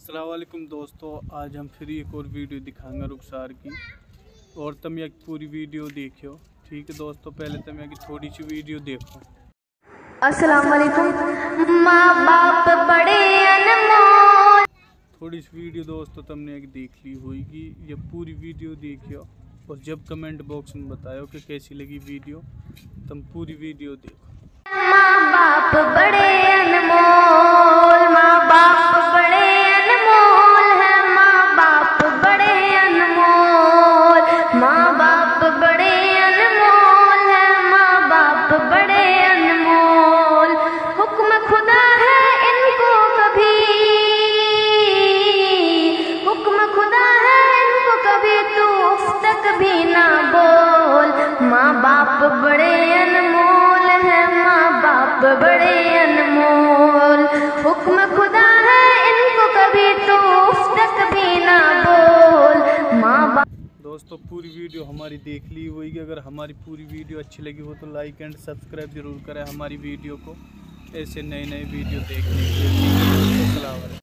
अस्सलाम वालेकुम दोस्तों, आज हम फिर एक और वीडियो दिखाएंगे रुक्सार की, और तुम एक पूरी वीडियो देखियो। ठीक है दोस्तों, पहले तुम एक थोड़ी सी वीडियो देखो। अस्सलाम वालेकुम। माँ बाप बड़े अनमोल। थोड़ी सी वीडियो दोस्तों तुमने एक देख ली होगी, ये पूरी वीडियो देखियो और जब कमेंट बॉक्स में बताओ कि कैसी लगी वीडियो। तुम पूरी वीडियो देखो। माँ बाप बड़े अनमोल, माँ बाप बड़े अनमोल है, माँ बाप बड़े अनमोल, माँ बाप बड़े अनमोल है, माँ बाप बड़े अनमोल। हुक्म खुदा है इनको कभी, हुक्म खुदा है इनको कभी तू उस तक भी ना बोल। माँ बाप बड़े अनमोल, बड़े अनमोल। हुक्म खुदा है इनको कभी तो उस तक भी ना बोल। माँ बाप दोस्तों पूरी वीडियो हमारी देख ली होगी। अगर हमारी पूरी वीडियो अच्छी लगी हो तो लाइक एंड सब्सक्राइब जरूर करें हमारी वीडियो को, ऐसे नए नए वीडियो देखने के लिए।